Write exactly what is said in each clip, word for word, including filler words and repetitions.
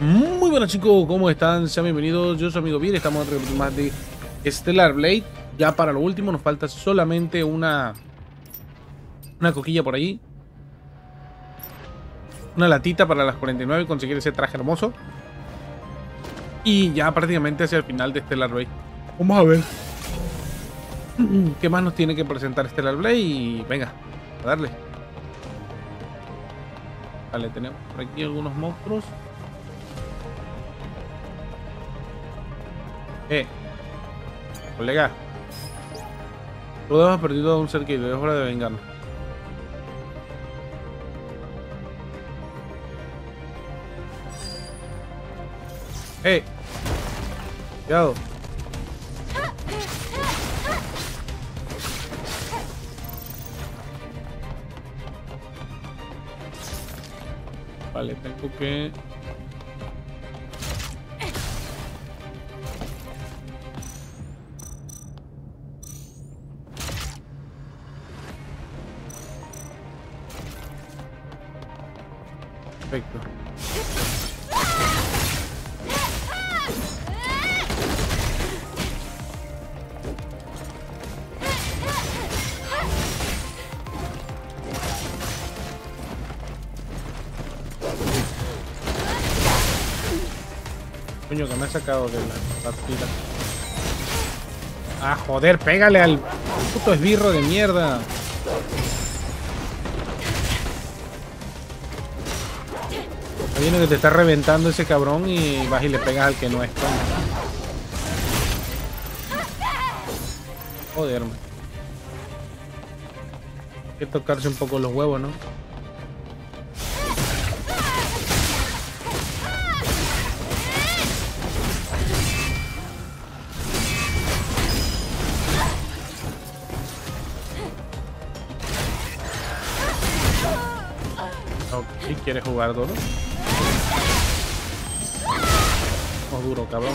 Muy buenas chicos, ¿cómo están? Sean bienvenidos, yo soy Amigo Vir, estamos en otro capítulo más de Stellar Blade. Ya para lo último nos falta solamente una Una coquilla por ahí, una latita para las cuarenta y nueve y conseguir ese traje hermoso. Y ya prácticamente hacia el final de Stellar Blade. Vamos a ver qué más nos tiene que presentar Stellar Blade y venga, a darle. Vale, tenemos por aquí algunos monstruos. Eh, colega, todos hemos perdido a un ser querido, es hora de vengarnos. Eh, cuidado. Vale, tengo que... Perfecto. Coño, que me ha sacado de la partida. Ah, joder, pégale al puto esbirro de mierda. Viene que te está reventando ese cabrón y vas y le pegas al que no es. Joder, man. Hay que tocarse un poco los huevos, ¿no? ¿Y quieres jugar duro? No duro, cabrón.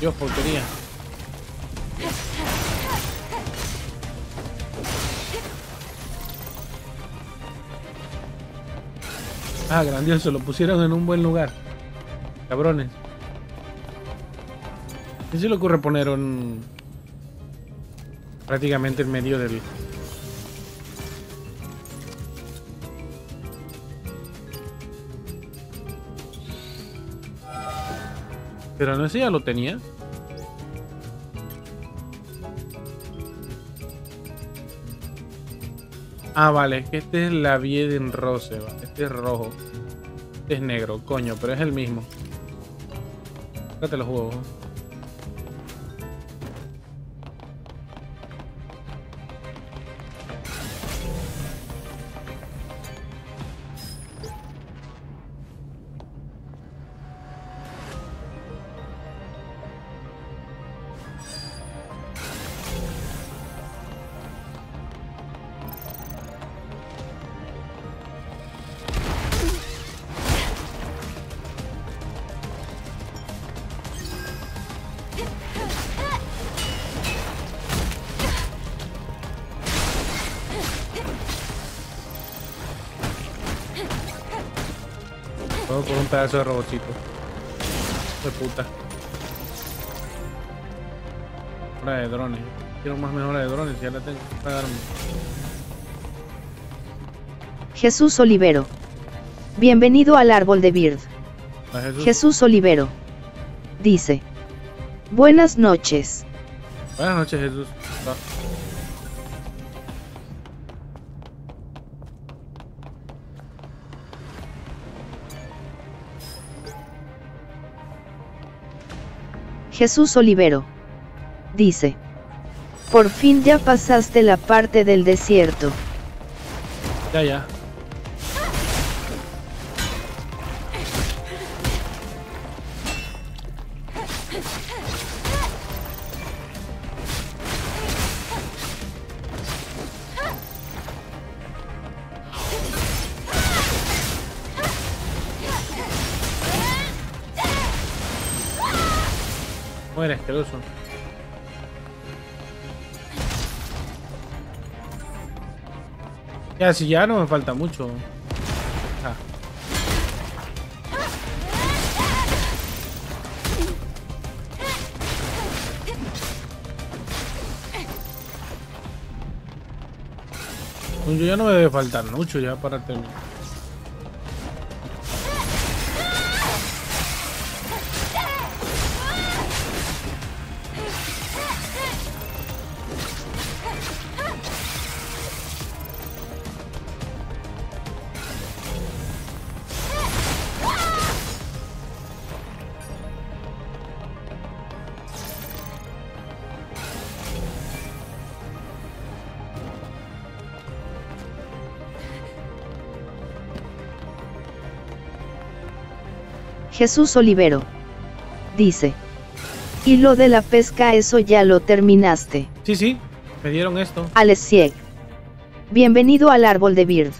Dios, porquería. Ah, grandioso, lo pusieron en un buen lugar. Cabrones. ¿Qué se le ocurre poner un... prácticamente en medio del... Pero no sé, ya lo tenía. Ah, vale, es que este es la vie en roce, ¿vale? Este es rojo. Este es negro, coño, pero es el mismo. Sácate los huevos. Todo por un pedazo de robotcito. De puta. Hora de drones. Quiero más mejora de drones, ya la tengo que pagarme. Jesús Olivero. Bienvenido al árbol de Bird. Jesús? Jesús Olivero. Dice. Buenas noches. Buenas noches, Jesús. Va. Jesús Olivero. Dice. Por fin ya pasaste la parte del desierto. Ya, ya. Muere, asqueroso. Ya, si ya no me falta mucho. Ah. Yo ya no me debe faltar mucho ya para terminar. Jesús Olivero dice: ¿y lo de la pesca, eso ya lo terminaste? Sí, sí, me dieron esto. Alexiek, bienvenido al árbol de Bird.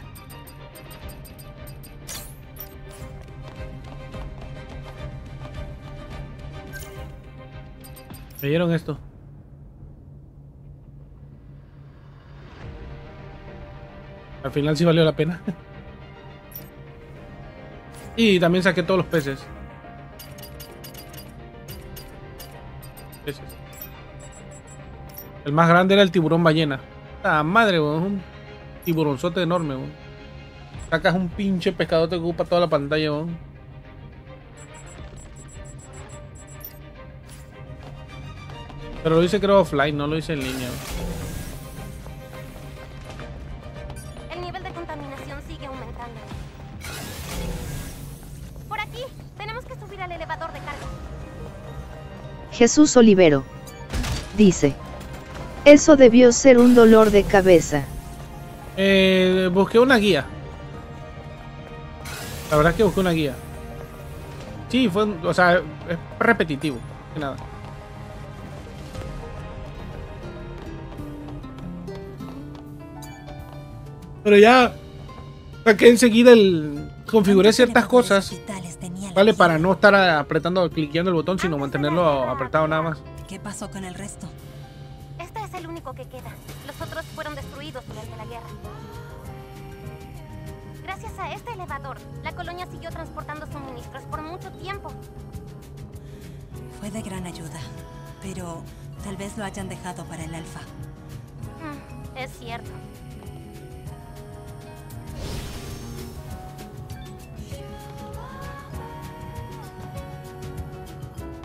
Me dieron esto. Al final sí valió la pena. Y también saqué todos los peces. Peces. El más grande era el tiburón ballena. ¡Ah, madre, weón! Es un tiburonzote enorme, weón. Sacas un pinche pescadote que ocupa toda la pantalla, weón. Pero lo hice creo offline, no lo hice en línea, weón. Jesús Olivero dice: eso debió ser un dolor de cabeza. Eh, busqué una guía. La verdad es que busqué una guía. Sí, fue, o sea, es repetitivo, que nada. Pero ya saqué enseguida el... configuré ciertas cosas. Vale, para no estar apretando, cliqueando el botón, sino mantenerlo apretado nada más. ¿Qué pasó con el resto? Este es el único que queda. Los otros fueron destruidos durante la guerra. Gracias a este elevador, la colonia siguió transportando suministros por mucho tiempo. Fue de gran ayuda, pero tal vez lo hayan dejado para el alfa. Mm, es cierto.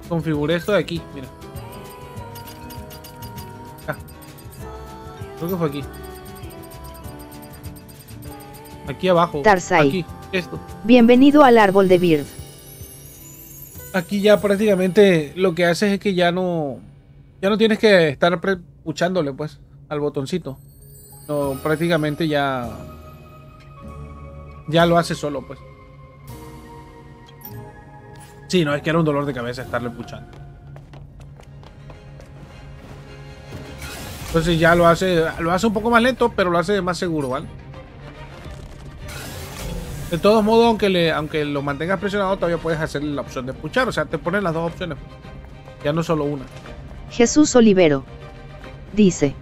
Configuré esto de aquí, mira. Ah, creo que fue aquí. Aquí abajo. Tarzai, aquí, esto. Bienvenido al árbol de Bird. Aquí ya prácticamente lo que haces es que ya no, ya no tienes que estar puchándole pues al botoncito. No, prácticamente ya, ya lo hace solo pues. Sí, no, es que era un dolor de cabeza estarle puchando. Entonces ya lo hace, lo hace un poco más lento, pero lo hace más seguro, ¿vale? De todos modos, aunque, le, aunque lo mantengas presionado, todavía puedes hacer la opción de puchar. O sea, te ponen las dos opciones, ya no solo una. Jesús Olivero dice: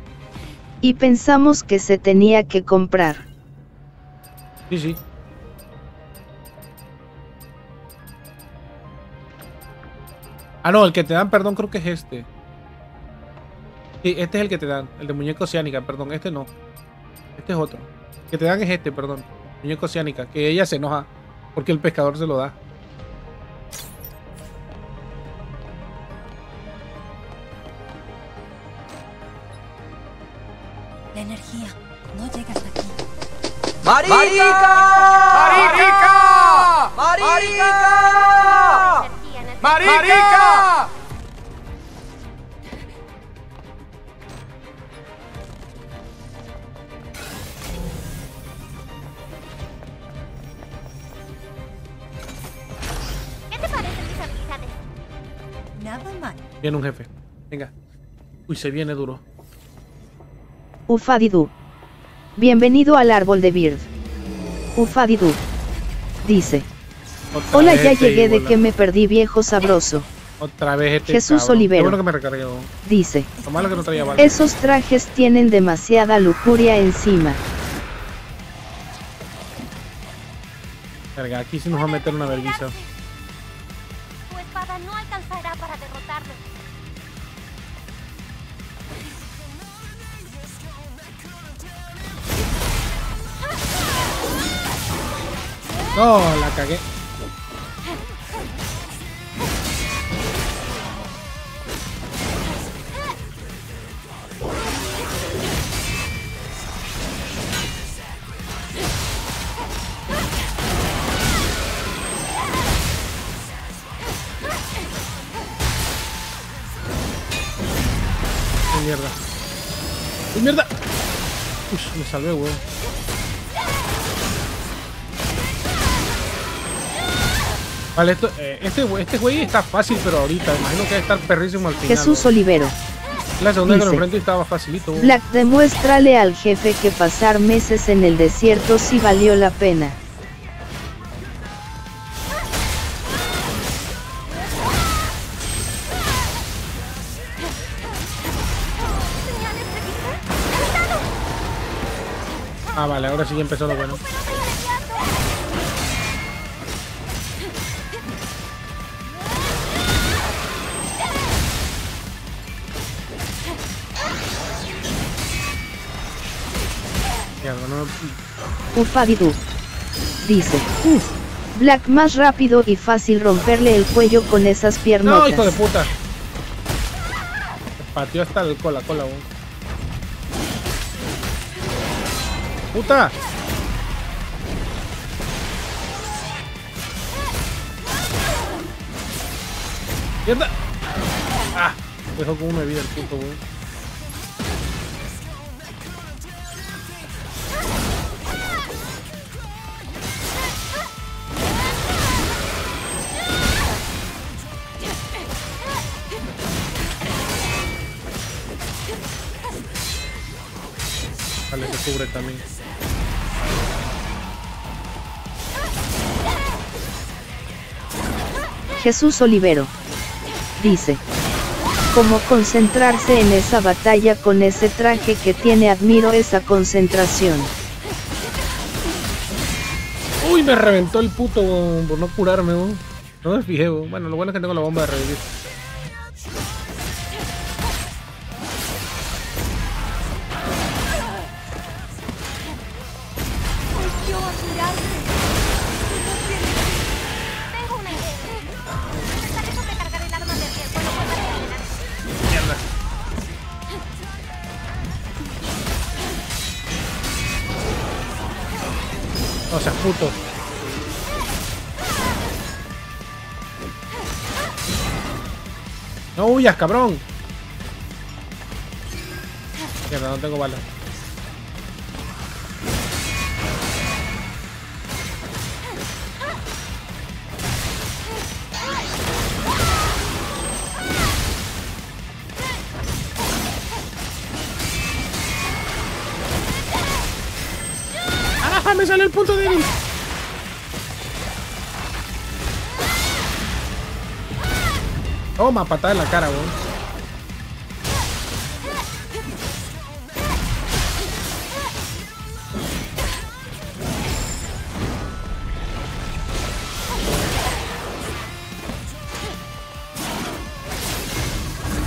y pensamos que se tenía que comprar. Sí, sí. Ah, no, el que te dan, perdón, creo que es este. Sí, este es el que te dan. El de muñeca oceánica, perdón, este no. Este es otro. El que te dan es este, perdón. Muñeca oceánica, que ella se enoja porque el pescador se lo da. La energía no llega hasta aquí. ¡Marica! ¡Marica! ¡Marica! ¡Marica! ¡Marica! ¡Marica! ¿Qué te parecen mis habilidades? Nada mal. Viene un jefe. Venga. Uy, se viene duro. Ufadidú, bienvenido al árbol de Bird. Ufadidú dice: otra hola, ya llegué, de que me perdí, viejo sabroso. Otra vez este Jesús cabrón. Olivero. Qué bueno que me recargó. Dice, lo malo que no traía balas. Esos trajes tienen demasiada lujuria encima. Verga, aquí sí nos va a meter una vergüenza. Tu espada no alcanzará para derrotarlo. No, la cagué. Mierda. ¡Uy, mierda! Uy, me salvé, weón. Vale, esto, eh, este, este güey está fácil, pero ahorita imagino que va a estar perrísimo al final. Jesús Olivero. La segunda dice, que lo enfrenté estaba facilito, weón. Black, demuéstrale al jefe que pasar meses en el desierto sí valió la pena. Ah, vale, ahora sí empezó lo bueno. Ufadidú dice, uff, Black, más rápido y fácil romperle el cuello con esas piernas. No, hijo de puta. Pateó hasta el cola, cola, weón. ¡Puta! ¡Mierda! ¡Ah! Dejó como una vida el puto, güey. Vale, se cubre también. Jesús Olivero dice, como concentrarse en esa batalla con ese traje que tiene, admiro esa concentración. Uy, me reventó el puto bo, por no curarme, bo. No me fijé, bo. Bueno, lo bueno es que tengo la bomba de revivir. O sea, puto. No huyas, cabrón. Mierda, no tengo balas. ¡Me sale el punto débil! Toma, patada en la cara, weón.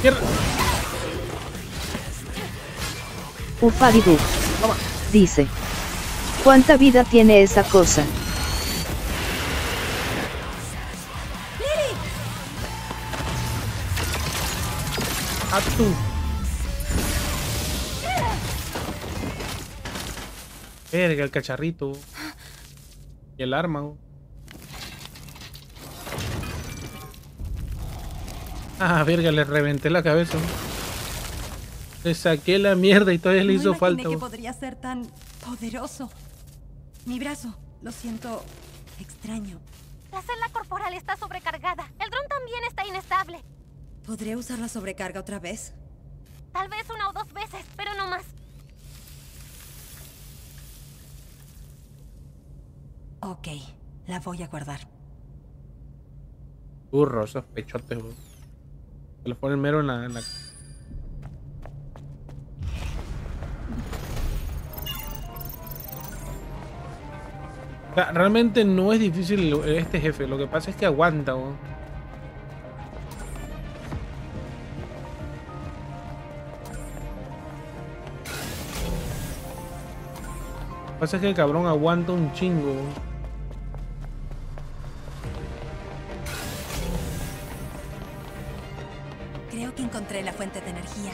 ¡Mierda! Ufadidú dice, ¿cuánta vida tiene esa cosa? ¡Lily! ¡A tú! Verga, el cacharrito. Y el arma. Ah, verga, le reventé la cabeza. Le saqué la mierda y todavía le hizo falta. No imaginé que podría ser tan poderoso. Mi brazo, lo siento extraño. La celda corporal está sobrecargada. El dron también está inestable. ¿Podré usar la sobrecarga otra vez? Tal vez una o dos veces, pero no más. Ok, la voy a guardar. Burro, sospechote. Que lo ponen mero en la... En la... O sea, realmente no es difícil este jefe, lo que pasa es que aguanta, ¿no? Lo que pasa es que el cabrón aguanta un chingo. Creo que encontré la fuente de energía.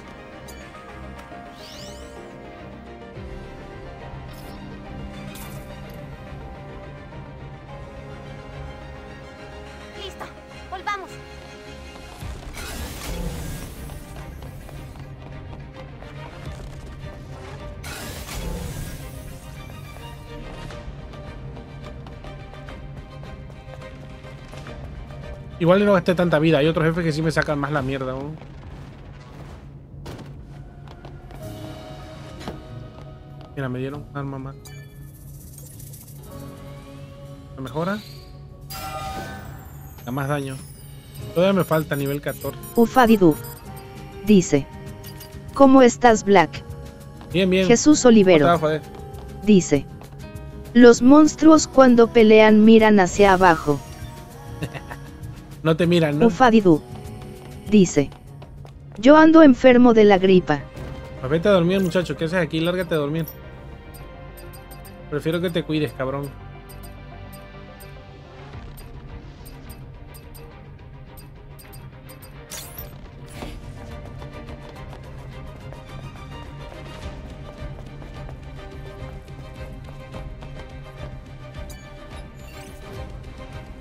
Igual no gasté tanta vida. Hay otros jefes que sí me sacan más la mierda, ¿no? Mira, me dieron arma más. ¿La mejora? Da más daño. Todavía me falta nivel catorce. Ufadidú dice: ¿Cómo estás, Black? Bien, bien. Jesús Olivero dice: los monstruos cuando pelean miran hacia abajo. No te miran, ¿no? Ufadidú dice: yo ando enfermo de la gripa. Pues vete a dormir, muchacho. ¿Qué haces aquí? Lárgate a dormir. Prefiero que te cuides, cabrón.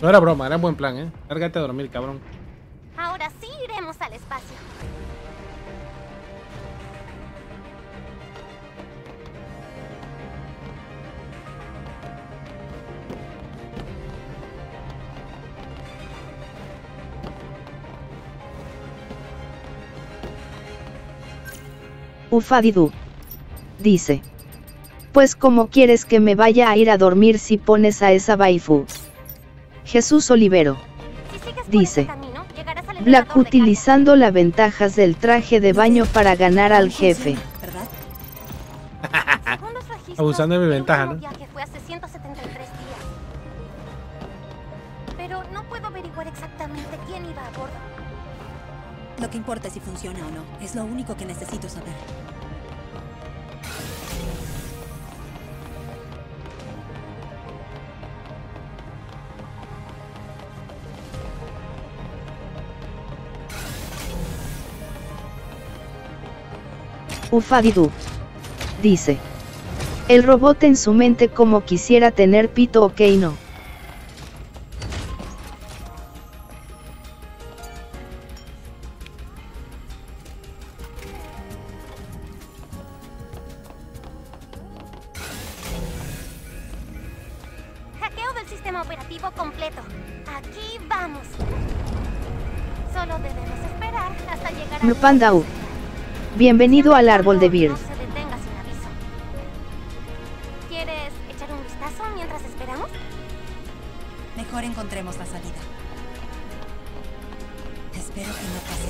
No era broma, era buen plan, ¿eh? Lárgate a dormir, cabrón. Ahora sí iremos al espacio. Ufadidú dice: pues como quieres que me vaya a ir a dormir si pones a esa waifu. Jesús Olivero dice: Black utilizando las ventajas del traje de baño para ganar al jefe. Abusando de mi ventaja, ¿no? Pero no puedo averiguar exactamente quién iba a bordo. Lo que importa es si funciona o no, es lo único que necesito saber. Ufadidú dice: el robot en su mente como quisiera tener pito, ok, no. Hackeo del sistema operativo completo. Aquí vamos. Solo debemos esperar hasta llegar a... Nupandau, bienvenido al árbol de Vir. No se detenga sin aviso. ¿Quieres echar un vistazo mientras esperamos? Mejor encontremos la salida. Espero que no pase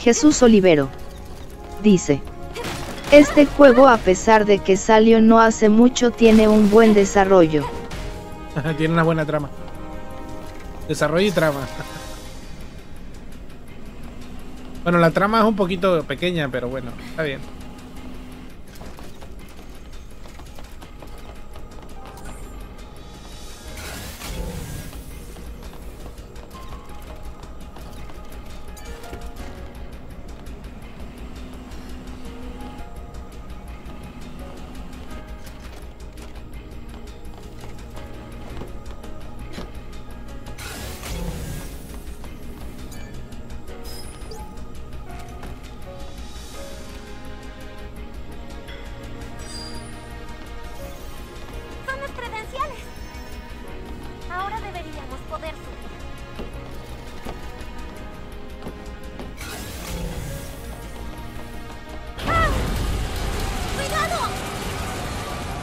Jesús Olivero dice: este juego, a pesar de que salió no hace mucho, tiene un buen desarrollo. Tiene una buena trama. Desarrollo y trama. Bueno, la trama es un poquito pequeña, pero bueno, está bien.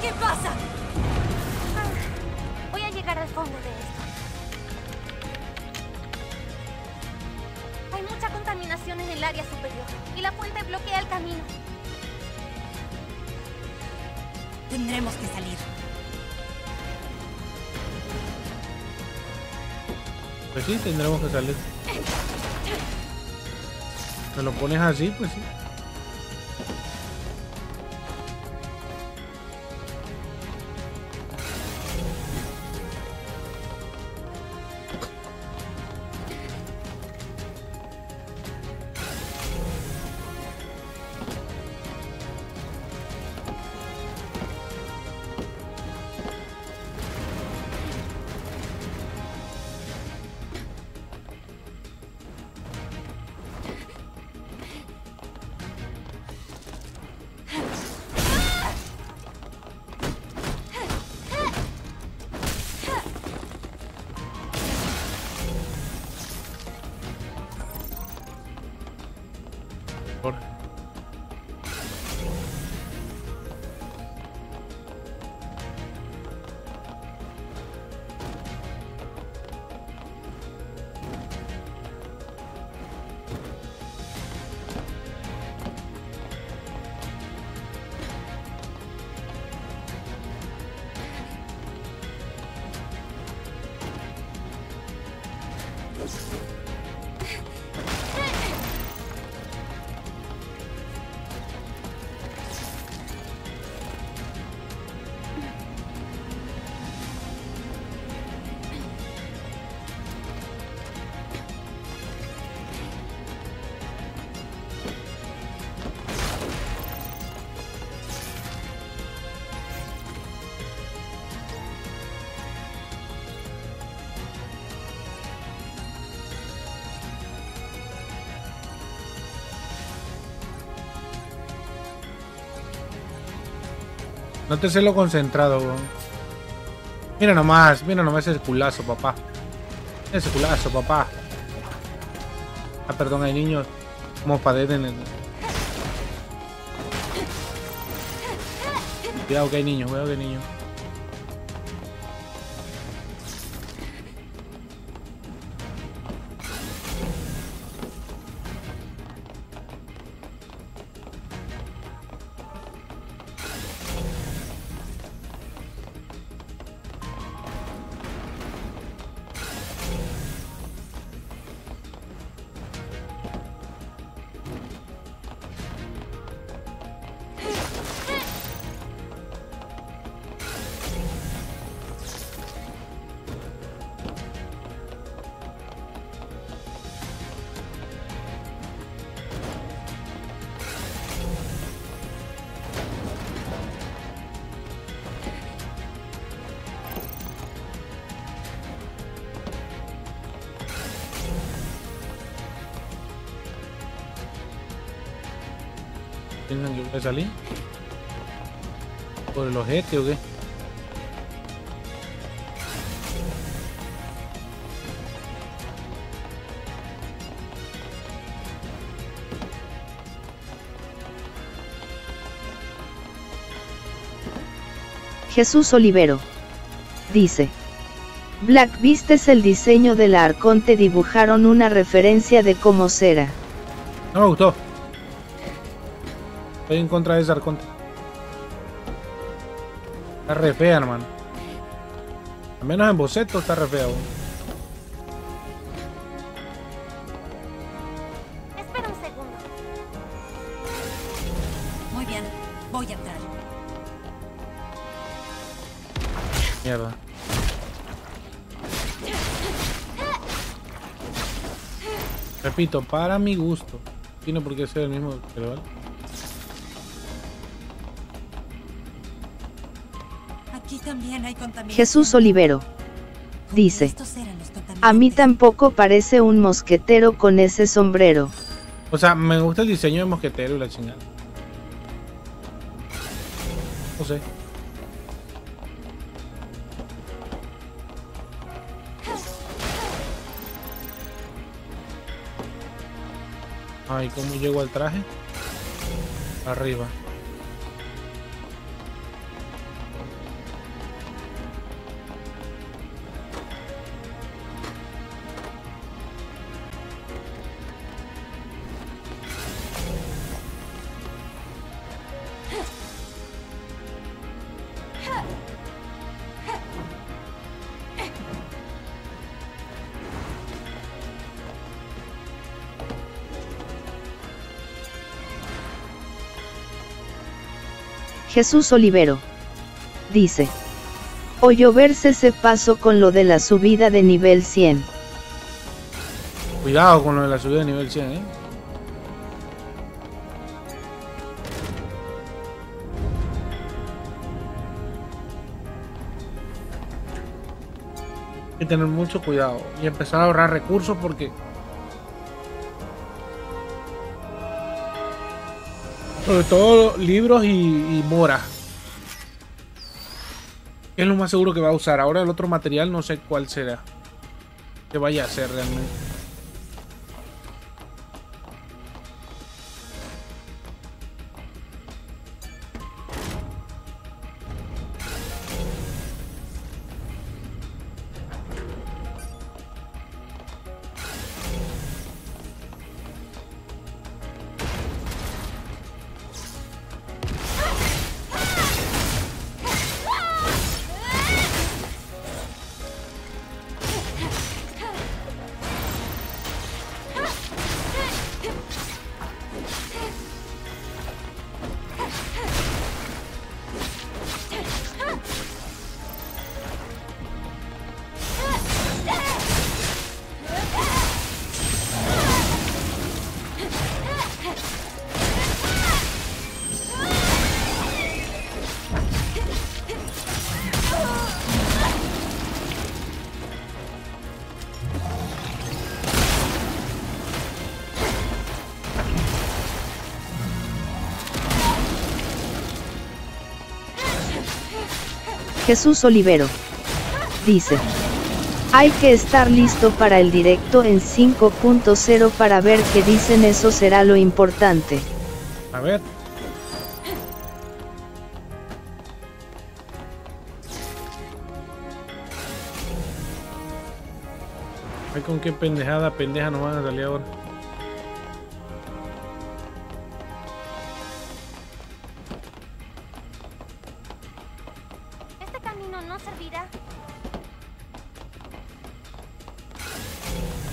¿Qué pasa? Ah, voy a llegar al fondo de esto. Hay mucha contaminación en el área superior y la fuente bloquea el camino. Tendremos que salir. Pues sí, tendremos que salir. ¿Te lo pones así? Pues sí. No te sé lo concentrado, bro. Mira nomás, mira nomás ese culazo, papá. Ese culazo, papá. Ah, perdón, hay niños. Como padecen el... Cuidado que hay niños, cuidado que hay niños. ¿Voy a salir? ¿Por el ojete o qué? Jesús Olivero dice: Black Vistes, el diseño de la Arconte, dibujaron una referencia de cómo será. No me gustó. Estoy en contra de esa Arconte. Está re fea, hermano. Al menos en boceto está re fea, bro. Espera un segundo. Muy bien, voy a entrar. Mierda. Repito, para mi gusto. Tiene por qué ser el mismo, pero vale. Jesús Olivero dice: a mí tampoco parece un mosquetero con ese sombrero. O sea, me gusta el diseño de mosquetero y la chingada. No sé. Ay, ¿cómo llego al traje? Arriba. Jesús Olivero. Dice. Oyó verse se pasó con lo de la subida de nivel cien. Cuidado con lo de la subida de nivel cien, ¿eh? Hay que tener mucho cuidado y empezar a ahorrar recursos porque... Sobre todo libros y, y moras. Es lo más seguro que va a usar. Ahora el otro material no sé cuál será. Que vaya a hacer realmente. Jesús Olivero. Dice. Hay que estar listo para el directo en cinco punto cero para ver qué dicen, eso será lo importante. A ver. Ay, con qué pendejada, pendeja nos van a salir ahora.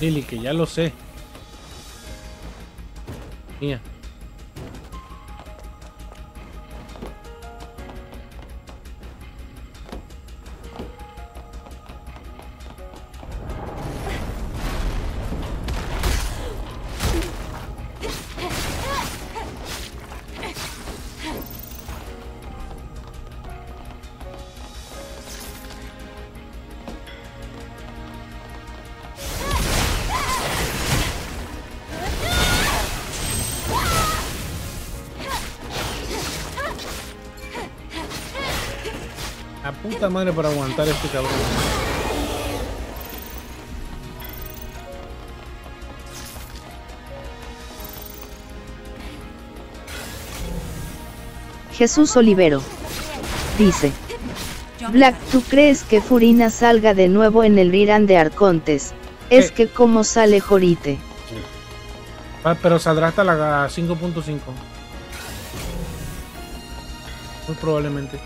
Lily, que ya lo sé. Mía. Madre para aguantar este cabrón. Jesús Olivero dice: Black, ¿tú crees que Furina salga de nuevo en el Virán de Arcontes? Es eh. que como sale Jorite. Sí. Ah, pero saldrá hasta la cinco punto cinco. Muy probablemente.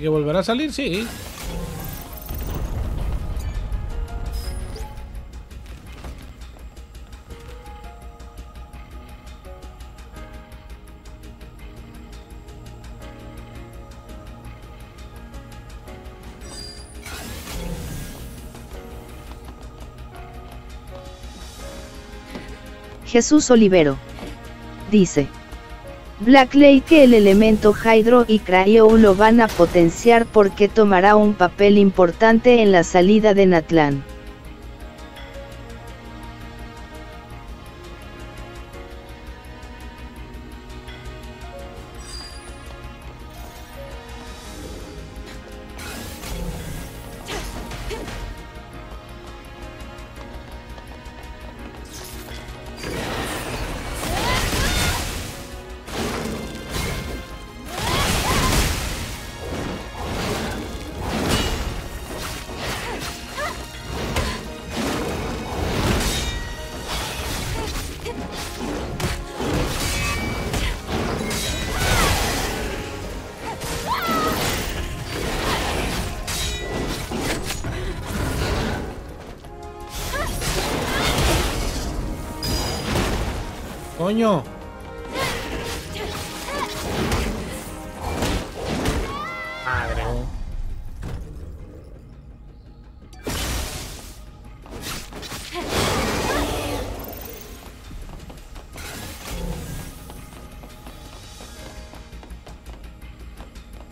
Que volverá a salir, sí. Jesús Olivero dice: Blackley, que el elemento Hydro y Cryo lo van a potenciar porque tomará un papel importante en la salida de Natlan. ¡Coño! Madre.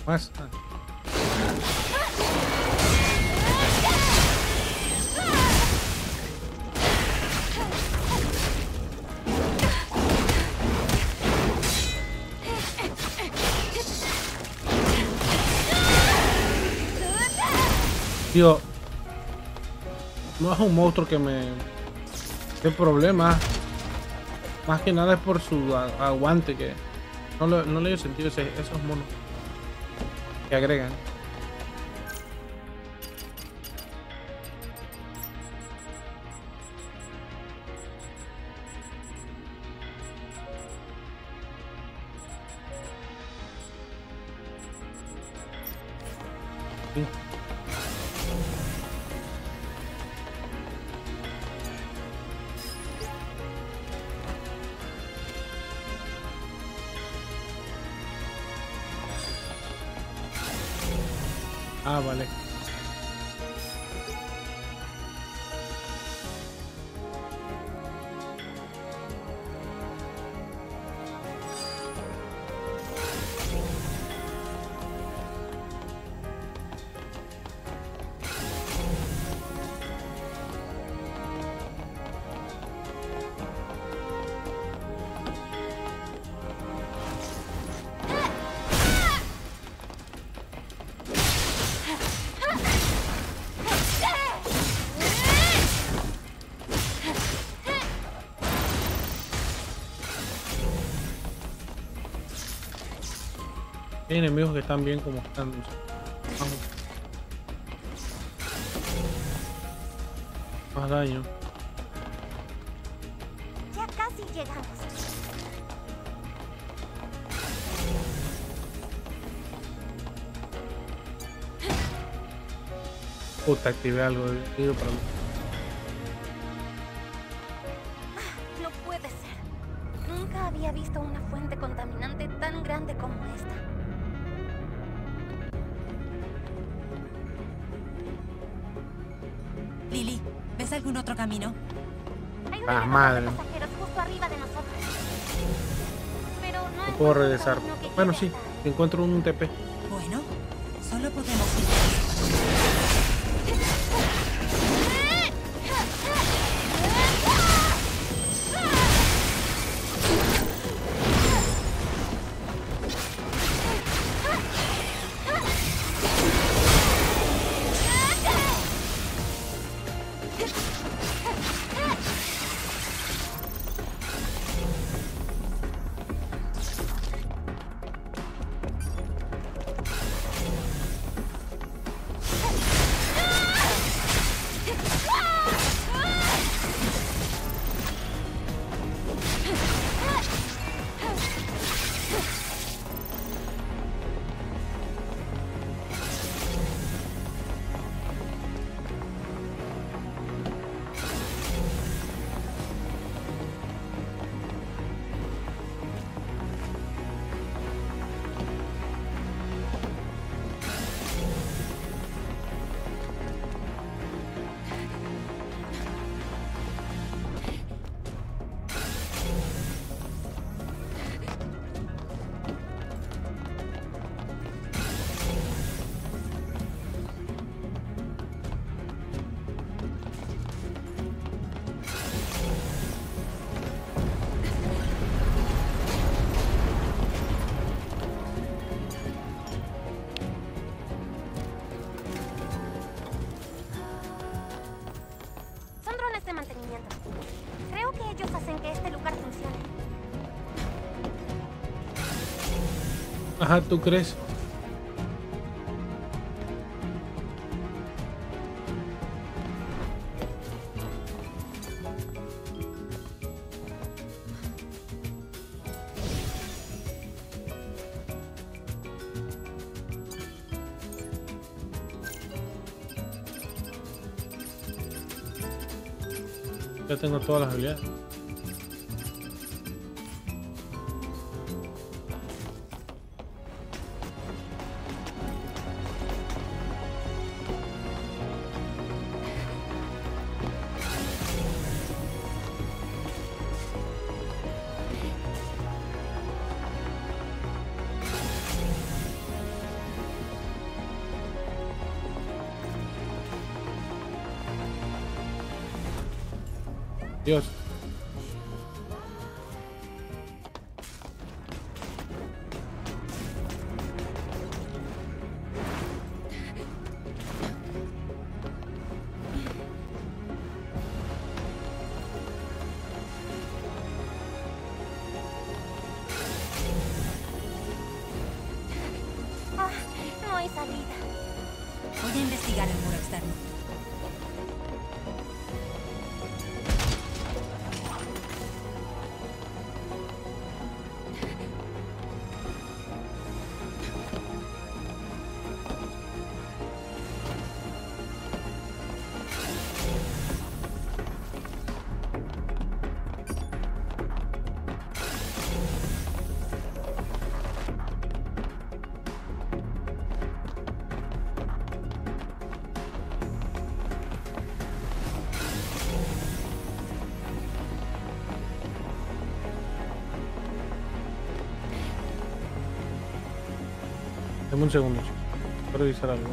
Más. Tío, no es un monstruo que me dé problemas. Más que nada es por su aguante, que no, lo, no le dio sentido ese, esos monos que agregan. Sí. Ah, vale. Hay enemigos que están bien como están. Vamos. Más daño. Ya casi llegamos. Puta, activé algo de tiro para mí. No puede ser. Nunca había visto una fuente contaminante tan grande como esta. Lily, ¿ves algún otro camino? Hay una ah, madre. De pasajeros justo arriba de nosotros. Pero no, no puedo regresar. Bueno, sí, encuentro un T P. Bueno, solo podemos Ajá, ¿tú crees? Ya tengo todas las habilidades. Dios. Un segundo, voy a revisar algo.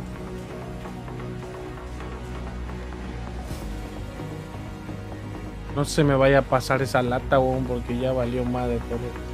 No se me vaya a pasar esa lata, weón, porque ya valió madre todo.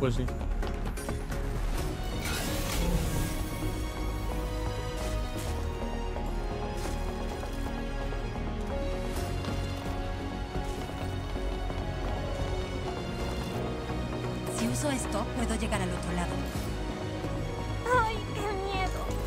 Pues sí. Si uso esto, puedo llegar al otro lado. ¡Ay, qué miedo!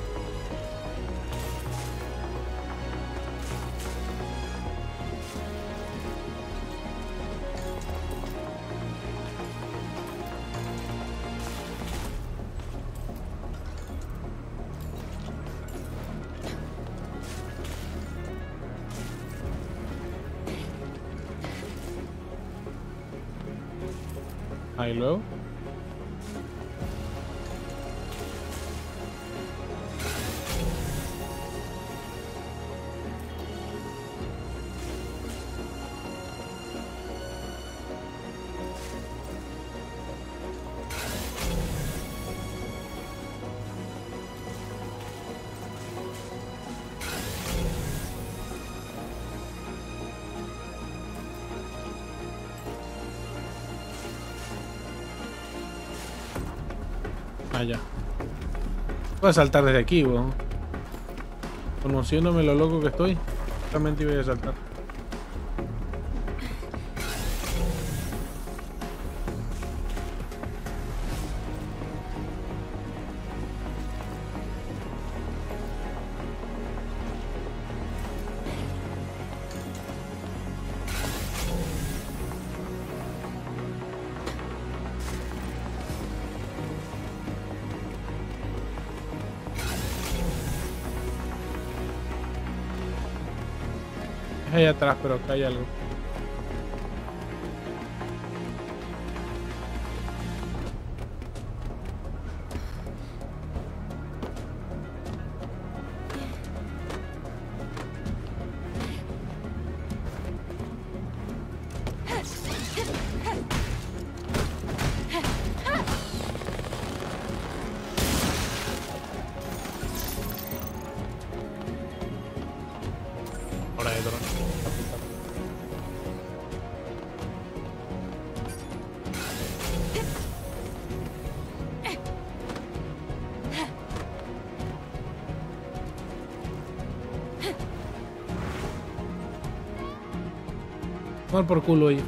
¿Y luego? Allá. Voy a saltar desde aquí, weón. Conociéndome lo loco que estoy, realmente voy a saltar. Allá atrás, pero acá hay algo. Mal por culo ahí.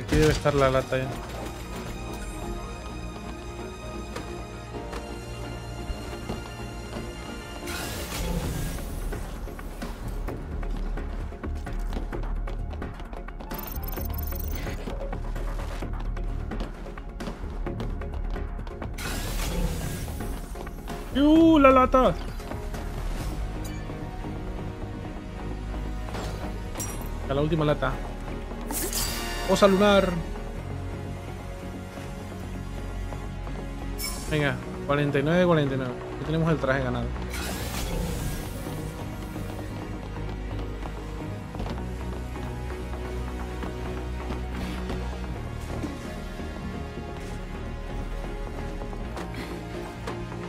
Aquí debe estar la lata ya. ¡Uh, la lata! A la última lata. Osa lunar. Venga, cuarenta y nueve de cuarenta y nueve. Aquí tenemos el traje ganado.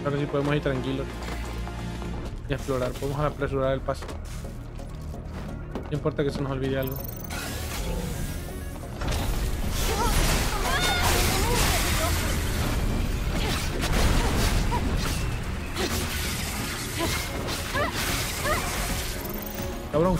Ahora sí podemos ir tranquilos y explorar. Podemos apresurar el paso. No importa que se nos olvide algo. Cabrón.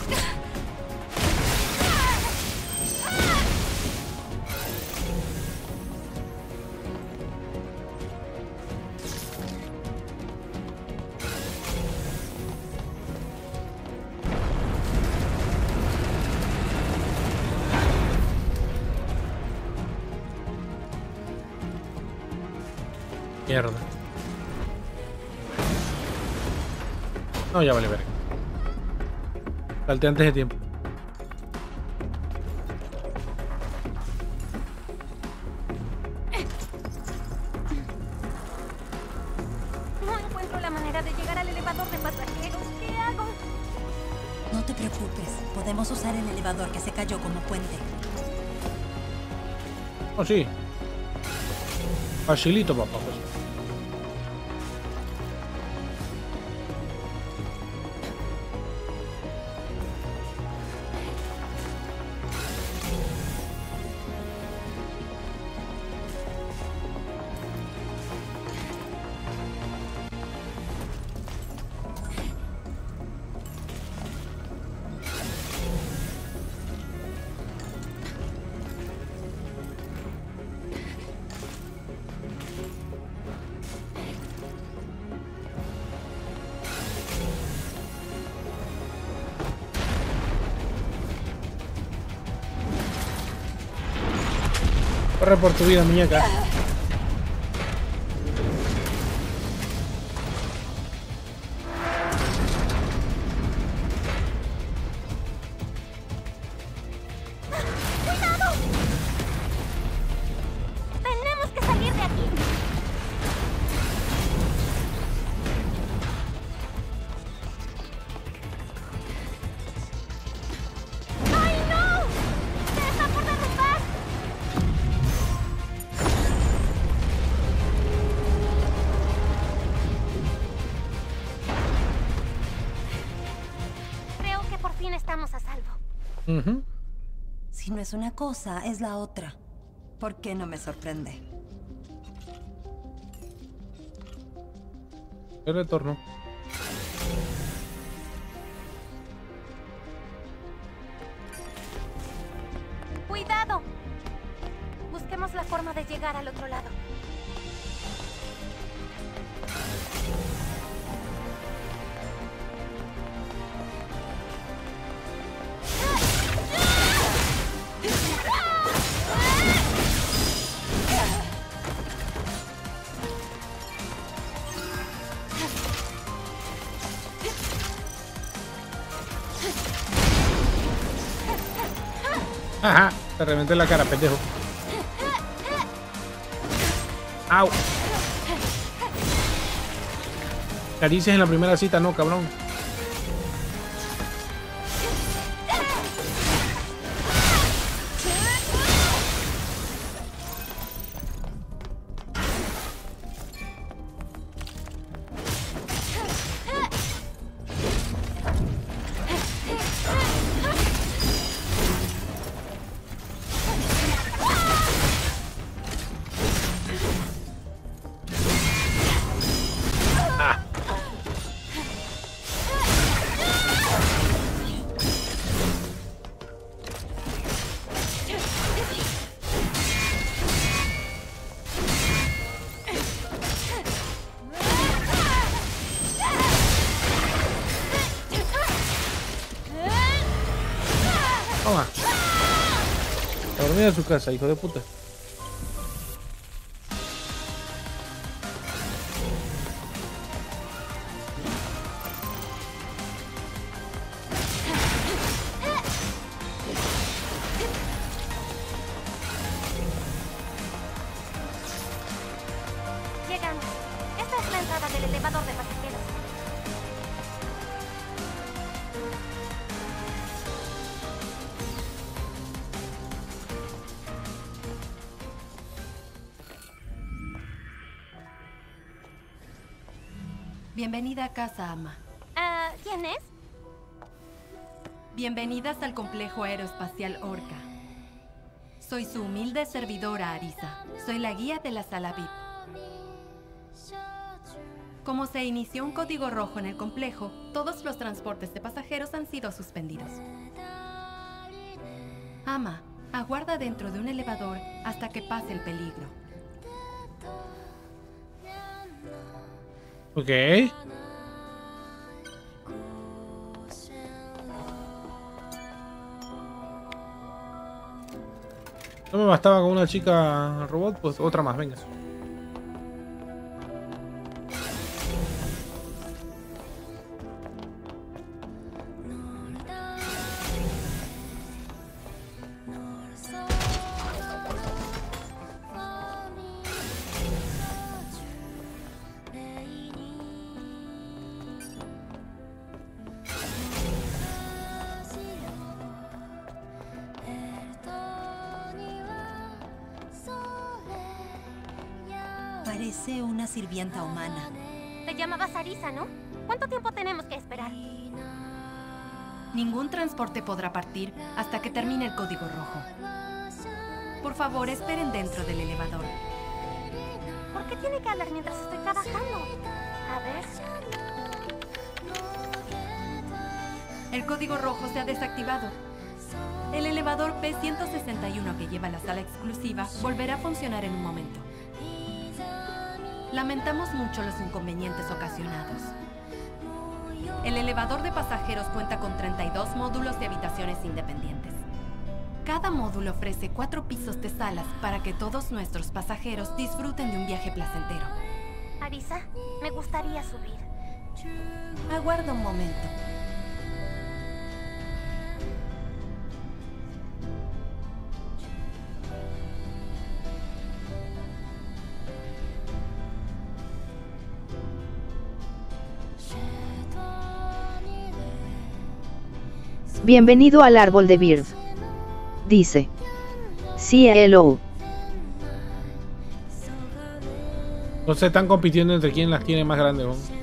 Mierda. No, ya vale, verga. Salté antes de tiempo. No encuentro la manera de llegar al elevador de pasajeros. ¿Qué hago? No te preocupes. Podemos usar el elevador que se cayó como puente. Oh, sí. Facilito, papá. Corre por tu vida, muñeca. ¡Cuidado! Tenemos que salir de aquí. Uh-huh. Si no es una cosa, es la otra. ¿Por qué no me sorprende? El retorno. ¡Cuidado! Busquemos la forma de llegar al otro lado. Ajá, te reventé la cara, pendejo. Au. Caricias en la primera cita, no, cabrón. De su casa, hijo de puta. Llegamos. Esta es la entrada del elevador de pasajeros. Bienvenida a casa, ama. Uh, ¿Quién es? Bienvenidas al complejo aeroespacial Orca. Soy su humilde servidora, Arisa. Soy la guía de la sala V I P. Como se inició un código rojo en el complejo, todos los transportes de pasajeros han sido suspendidos. Ama, aguarda dentro de un elevador hasta que pase el peligro. Ok. No me bastaba con una chica robot, pues otra más, venga. Parece una sirvienta humana. Te llamabas Arisa, ¿no? ¿Cuánto tiempo tenemos que esperar? Ningún transporte podrá partir hasta que termine el código rojo. Por favor, esperen dentro del elevador. ¿Por qué tiene que hablar mientras estoy trabajando? A ver... El código rojo se ha desactivado. El elevador P ciento sesenta y uno que lleva a la sala exclusiva volverá a funcionar en un momento. Lamentamos mucho los inconvenientes ocasionados. El elevador de pasajeros cuenta con treinta y dos módulos de habitaciones independientes. Cada módulo ofrece cuatro pisos de salas para que todos nuestros pasajeros disfruten de un viaje placentero. Arisa, me gustaría subir. Aguarda un momento. Bienvenido al árbol de Vir. Dice. Cielo. No se están compitiendo entre quién las tiene más grandes, ¿no?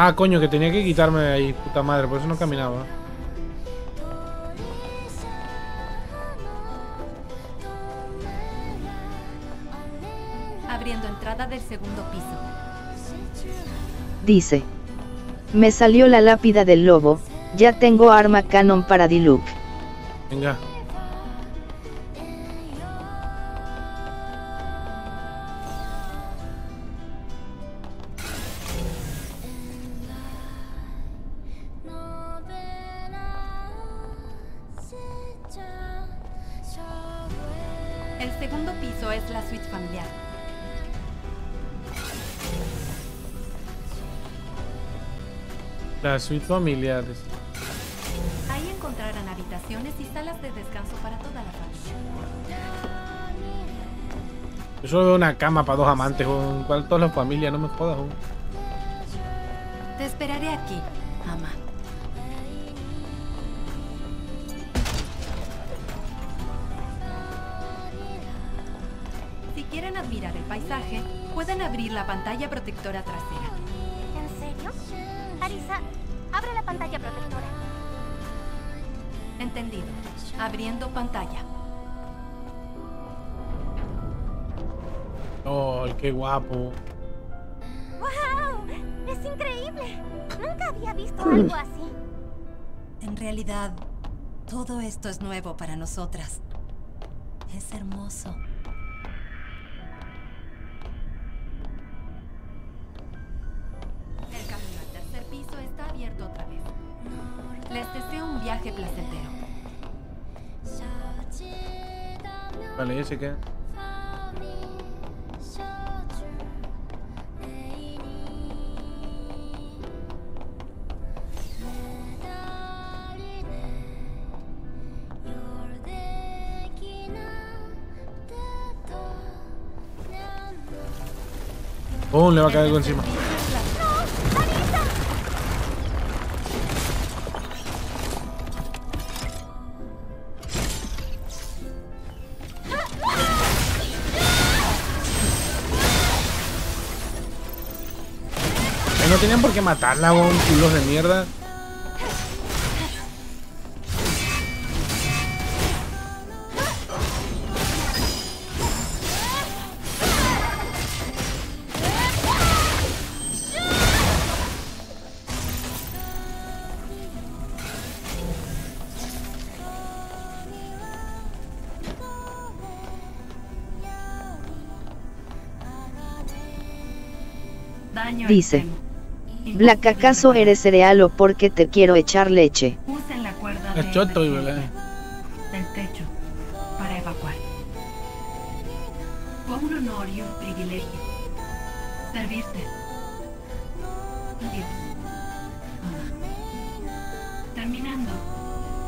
Ah, coño, que tenía que quitarme de ahí, puta madre, por eso no caminaba. Abriendo entrada del segundo piso. Dice: me salió la lápida del lobo, ya tengo arma canon para Diluc. Venga. La suite familiares. Ahí encontrarán habitaciones y salas de descanso para toda la familia. Yo solo veo una cama para dos amantes, con cual toda la familia, no me jodas. Joder. Te esperaré aquí, mamá. Si quieren admirar el paisaje, pueden abrir la pantalla protectora trasera. ¿En serio? Arisa, abre la pantalla protectora. Entendido. Abriendo pantalla. ¡Oh, qué guapo! ¡Wow! ¡Es increíble! Nunca había visto algo así. En realidad, todo esto es nuevo para nosotras. Es hermoso. Placentero. Vale, Jessica. Oh, le va a caer algo encima. No tenían por qué matarla, vos, culos de mierda. Dice: Black, ¿acaso eres cereal o porque te quiero echar leche? Usen la cuerda de choto, del, del techo para evacuar. Fue un honor y un privilegio servirte. Adiós. Ah. Terminando.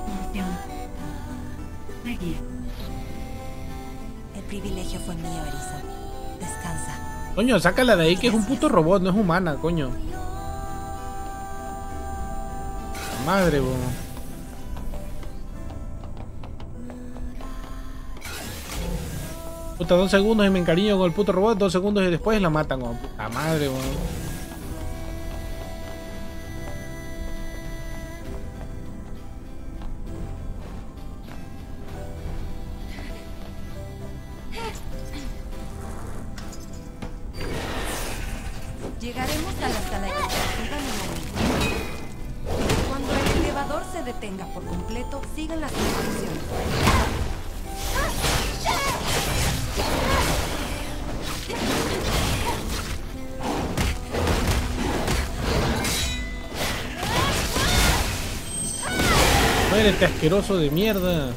Función. Seguir. El privilegio fue mío, Arisa. Descansa. Coño, sácala de ahí, que es un puto robot, no es humana, coño. Madre, bo. Puta, dos segundos y me encariño con el puto robot, dos segundos y después la matan, bo. Puta madre, bo. Llegaremos a la sala de se detenga por completo, sigan las instrucciones. Muérete, asqueroso de mierda.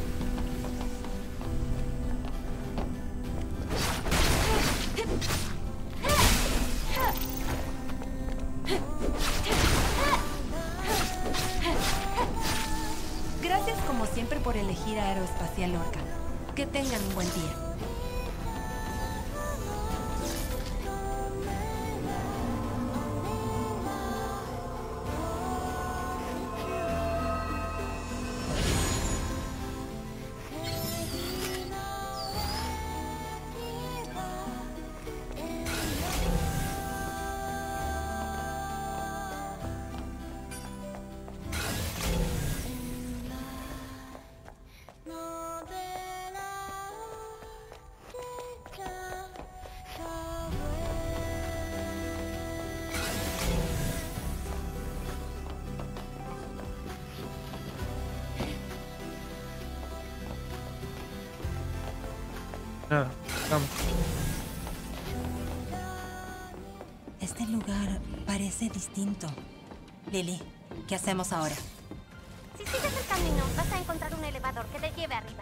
Nada, vamos. Este lugar parece distinto. Lily, ¿qué hacemos ahora? Si sigues el camino, vas a encontrar un elevador que te lleve arriba.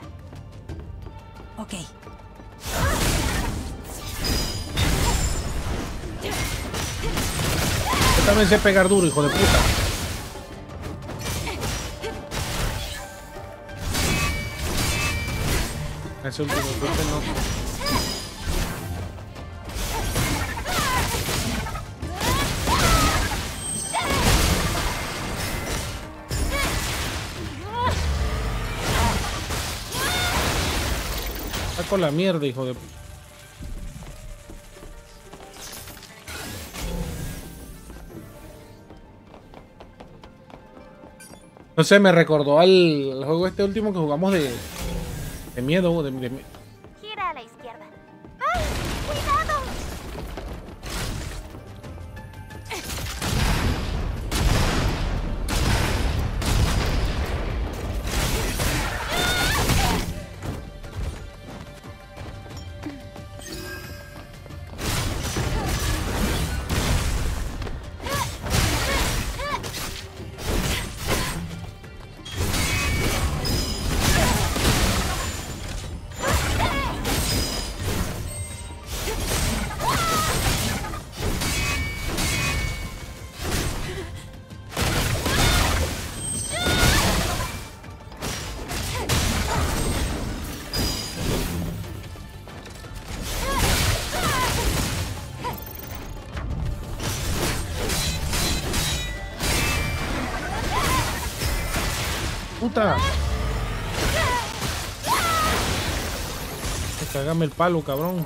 Ok. Yo también sé pegar duro, hijo de puta. Ese último golpe no. Saco la mierda, hijo de... No sé, me recordó al, al juego este último que jugamos de... De miedo, de, de miedo. Gira a la izquierda. ¡Ay! ¡Cuidado! Cágame el palo, cabrón.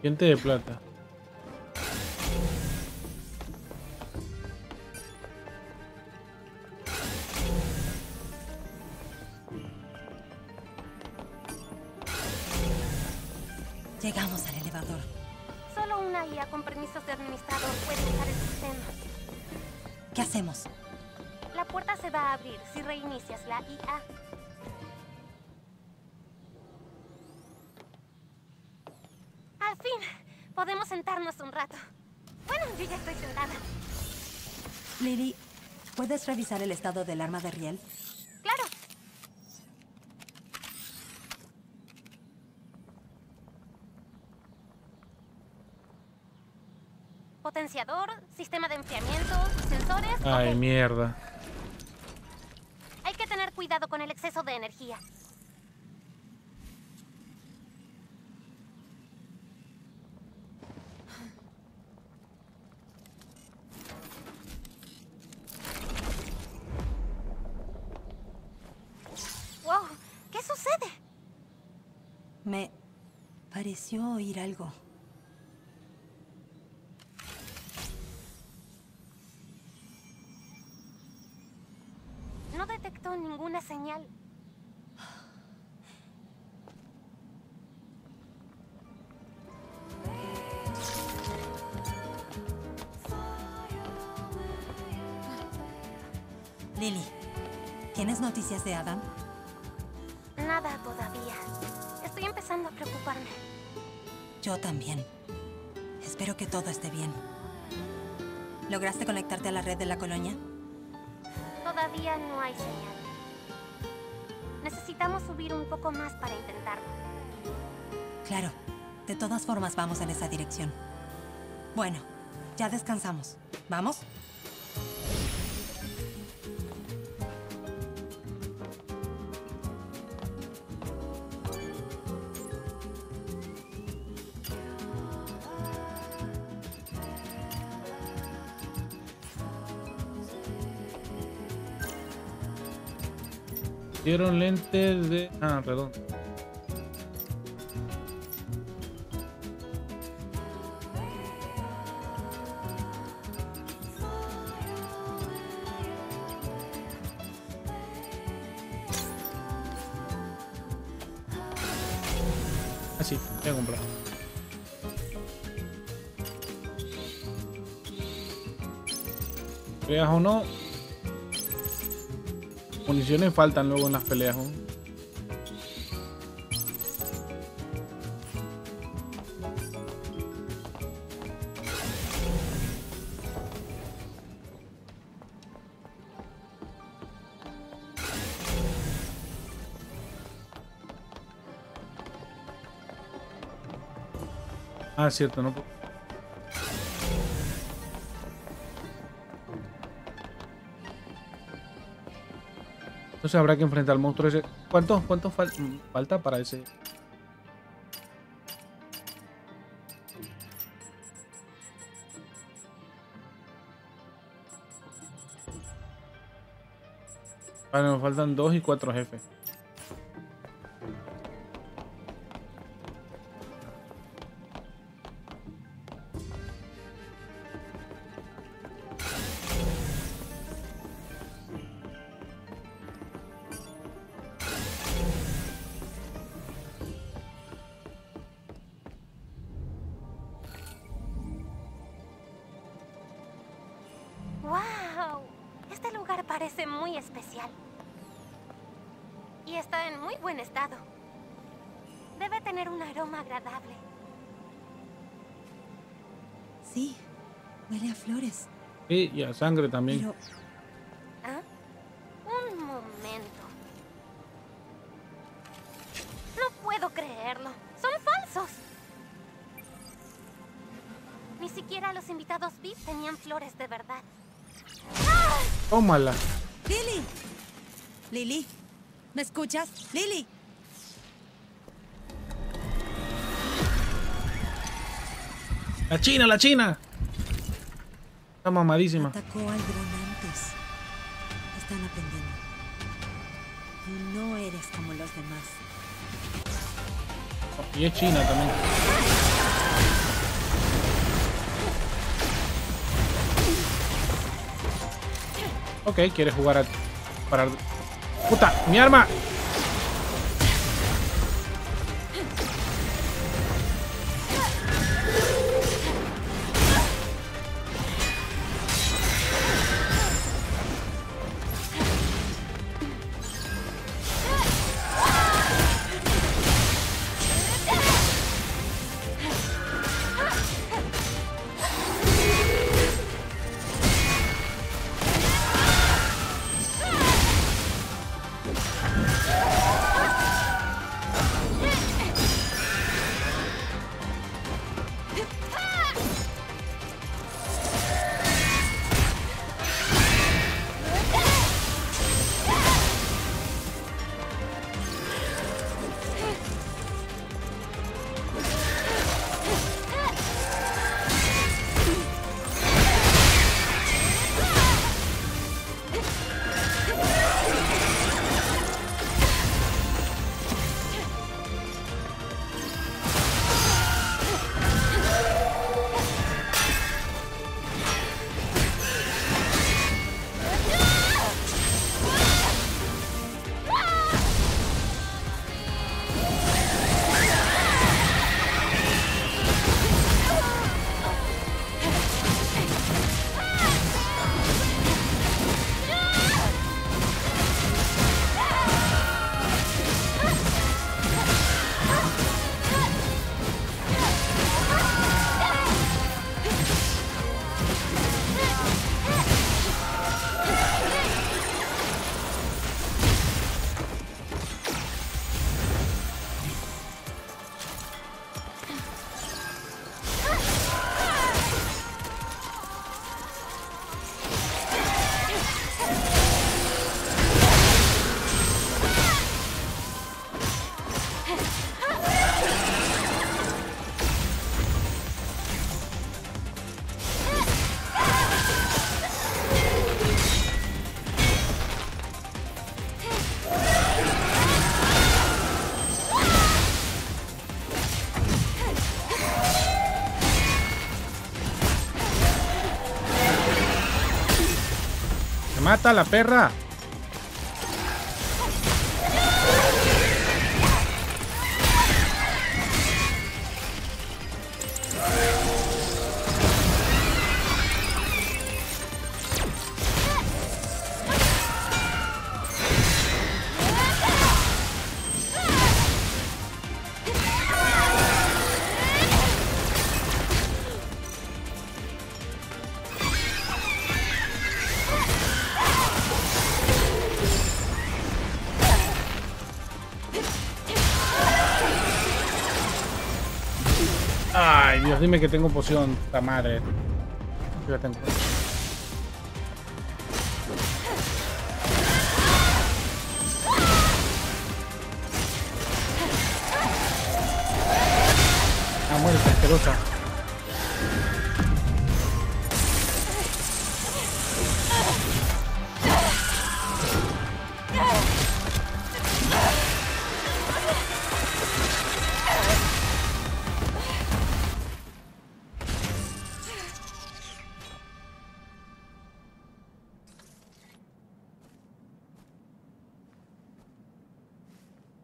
Diente de plata. Llegamos al elevador. Solo una guía con permisos de administrador puede usar el sistema. ¿Qué hacemos? La puerta se va a abrir si reinicias la I A. Al fin, podemos sentarnos un rato. Bueno, yo ya estoy sentada. Lily, ¿puedes revisar el estado del arma de Riel? Claro. Potenciador, sistema de enfriamiento, sensores... Ay, okay. Mierda. Hay que tener cuidado con el exceso de energía. Wow, ¿qué sucede? Me pareció oír algo. Ninguna señal. Lily, ¿tienes noticias de Adam? Nada todavía. Estoy empezando a preocuparme. Yo también. Espero que todo esté bien. ¿Lograste conectarte a la red de la colonia? Todavía no hay señal. Necesitamos subir un poco más para intentarlo. Claro. De todas formas, vamos en esa dirección. Bueno, ya descansamos. ¿Vamos? Dieron lentes de... Ah, perdón. Ah, sí, voy a comprar. Creas o no, municiones faltan luego en las peleas, ¿no? Ah, es cierto, no puedo. Entonces habrá que enfrentar al monstruo ese. ¿Cuántos, cuántos fal falta para ese? Vale, nos faltan dos y cuatro jefes. Sí, y a sangre también. Pero... ¿Ah? Un momento. No puedo creerlo. Son falsos. Ni siquiera los invitados V I P tenían flores de verdad. ¡Ah! Tómala. Lily. Lily. ¿Me escuchas? Lily. La China, la China. Está mamadísima. Atacó al dron antes. Están aprendiendo. Tú no eres como los demás. Oh, y es China también. Ok, quiere jugar a... Parar... ¡Puta! ¡Mi arma! ¡Mata a la perra! Dios, dime que tengo poción, la madre. Yo la tengo. Ah, muerte, asquerosa.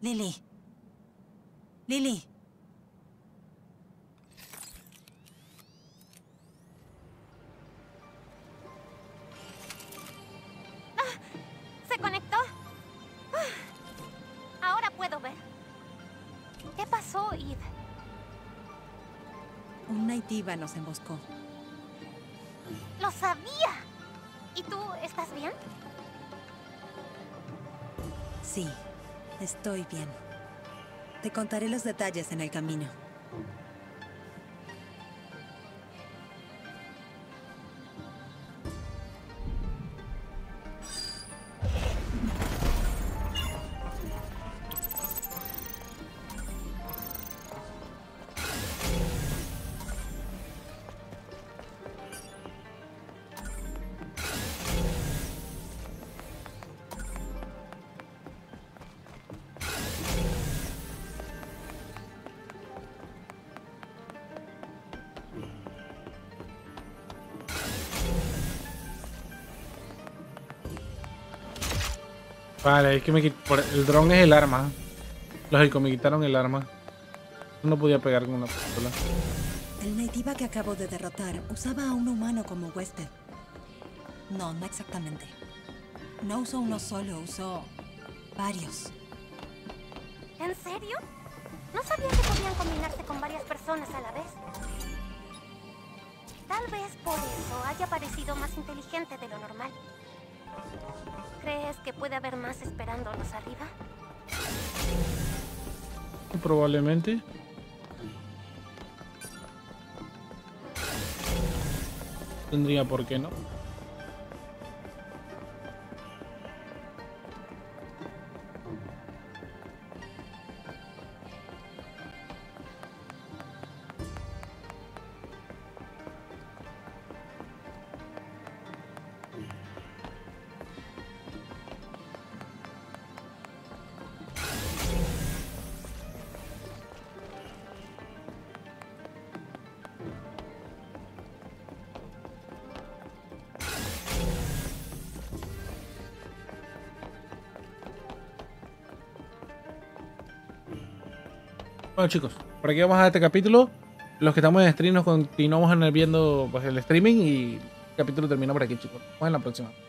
Lily. Lily. Ah, ¿se conectó? Ah, ahora puedo ver. ¿Qué pasó, Eve? Una Itiva nos emboscó. ¡Lo sabía! ¿Y tú estás bien? Sí. Estoy bien. Te contaré los detalles en el camino. Vale, es que me quitaron. El dron es el arma. Lógico, me quitaron el arma. No podía pegar con una pistola. El Naitiva que acabo de derrotar usaba a un humano como huésped. No, no exactamente. No usó uno solo, usó varios. ¿En serio? No sabía que podían combinarse con varias personas a la vez. Tal vez por eso haya parecido más inteligente de lo normal. ¿Crees que puede haber más esperándonos arriba? Probablemente. Tendría por qué no. Bueno chicos, por aquí vamos a este capítulo. Los que estamos en stream nos continuamos viendo pues, el streaming y el capítulo termina por aquí chicos. Nos vemos en la próxima.